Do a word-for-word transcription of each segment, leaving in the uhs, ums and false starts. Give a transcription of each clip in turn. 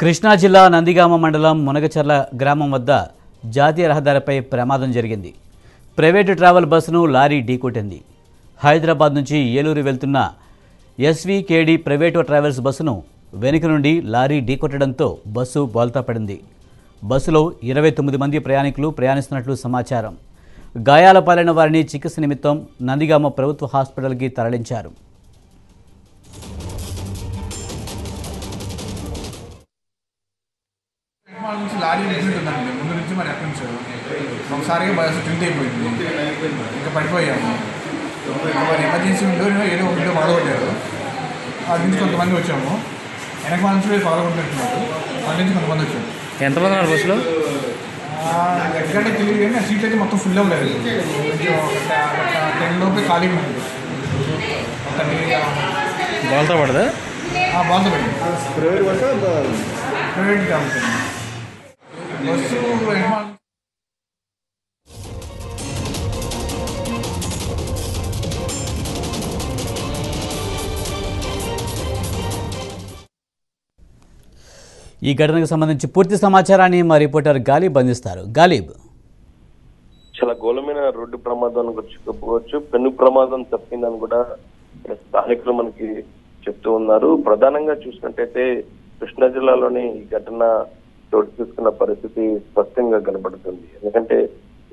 కృష్ణా జిల్లా నందిగామ మండలం మునగచెర్ల గ్రామం వద్ద జాతీయ రహదారిపై ప్రమాదం జరిగింది. ప్రైవేట్ ట్రావెల్ బస్సును లారీ ఢీకొట్టింది. హైదరాబాద్ నుంచి ఏలూరు వెళ్తున్న ఎస్వికేడి ప్రైవేట్ ట్రావెల్స్ బస్సును వెనుక నుండి లారీ ఢీకొట్టడంతో బస్సు బోల్తా పడింది. బస్సులో ఇరవై తొమ్మిది మంది ప్రయాణికులు ప్రయాణిస్తున్నట్లు సమాచారం. గాయాల పాలైన వారిని చికిత్స నిమిత్తం నందిగామ ప్రభుత్వ హాస్పిటల్కి తరలించారు. लारी मुझे मैं अक्सारी बस ट्रिंक इंका पड़पया मैं एमर्जेंसी उड़ो पड़गटा अट्ठे को मंदिर वाँव एनक मानी पागोटो अट्ठे को मंदिर बस एक्टे सीट मत फुल टेन लोग खाली बालता पड़ता बालता पड़ता घटन संबंधी पूर्ति समाचाराన్ని మా రిపోర్టర్ గాలిబ్ అందిస్తారు. గాలిబ్, చాలా గోలమైన రోడ్డు ప్రమాదాలను గురించి చెప్పుకోవచ్చు. పెను ప్రమాదం తప్పిందని కూడా స్థానికులు మనకి చెప్తూ ఉన్నారు. ప్రధానంగా చూసినట్టయితే కృష్ణా జిల్లాలోని ఈ ఘటన చోటు చేసుకున్న పరిస్థితి స్పష్టంగా కనబడుతుంది. ఎందుకంటే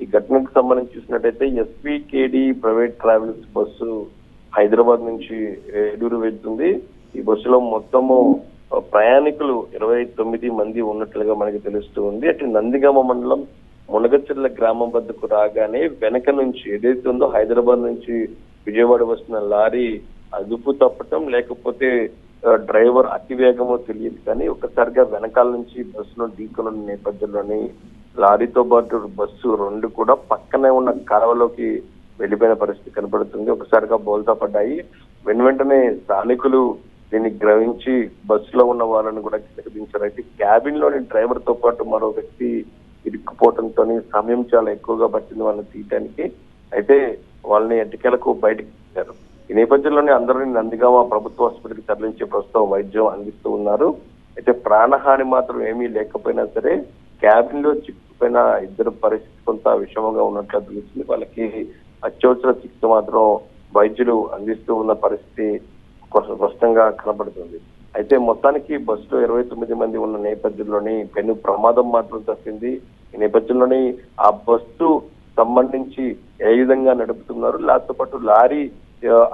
ఈ ఘటనకు సంబంధించి చూసినట్టయితే SVKD private travels bus Hyderabad నుంచి ఏలూరు వెళ్తుంది. ఈ బస్సులో మొత్తము ప్రయాణికులు ఇరవై తొమ్మిది మంది ఉన్నట్లుగా మనకి తెలుస్తూ ఉంది. అటు నందిగామ మండలం మునగచెర్ల గ్రామం వద్దకు రాగానే వెనక నుంచి ఏదైతే ఉందో హైదరాబాద్ నుంచి విజయవాడ వస్తున్న లారీ అదుపు తప్పటం, లేకపోతే డ్రైవర్ అతివేగమో తెలియదు కానీ ఒక్కసారిగా వెనకాల నుంచి బస్సులో ఢీకొన్న నేపథ్యంలోని లారీతో పాటు బస్సు రెండు కూడా పక్కనే ఉన్న కాలువలోకి వెళ్లిపోయిన పరిస్థితి కనబడుతుంది. ఒకసారిగా బోల్తా పడ్డాయి. వెను వెంటనే స్థానికులు దీన్ని గ్రహించి బస్సులో ఉన్న వాళ్ళని కూడా తిరగించారు. అయితే క్యాబిన్ లోని డ్రైవర్ తో పాటు మరో వ్యక్తి ఇరుక్కుపోవడంతో సమయం చాలా ఎక్కువగా పట్టింది వాళ్ళని తీయడానికి. అయితే వాళ్ళని ఎటుకెలకు బయటకు తీశారు. ఈ నేపథ్యంలోనే అందరినీ నందిగామ ప్రభుత్వ హాస్పిటల్కి తరలించి ప్రస్తుతం వైద్యం అందిస్తూ ఉన్నారు. అయితే ప్రాణహాని మాత్రం ఏమీ లేకపోయినా సరే క్యాబిన్ లో చిక్కుపోయిన ఇద్దరు పరిస్థితి కొంత విషమంగా ఉన్నట్లు తెలుస్తుంది. వాళ్ళకి అత్యవసర చికిత్స మాత్రం వైద్యులు అందిస్తూ ఉన్న పరిస్థితి స్పష్టంగా కనబడుతుంది. అయితే మొత్తానికి బస్సులో ఇరవై తొమ్మిది మంది ఉన్న నేపథ్యంలోని పెను ప్రమాదం మాత్రం తప్పింది. ఈ నేపథ్యంలోని ఆ బస్సు సంబంధించి ఏ విధంగా నడుపుతున్నారు, దాంతో పాటు లారీ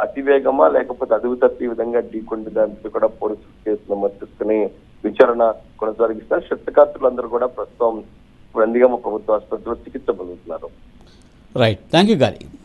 అతివేగమా లేకపోతే అదుపు తప్పి విధంగా ఢీకొండి దానికి కూడా పోలీసులు కేసు నమోదు చేసుకుని విచారణ కొనసాగిస్తారు. క్షతగాత్రులందరూ కూడా ప్రస్తుతం నందిగామ ప్రభుత్వ ఆసుపత్రిలో చికిత్స పొందుతున్నారు. రైట్, థ్యాంక్ యూ గారి.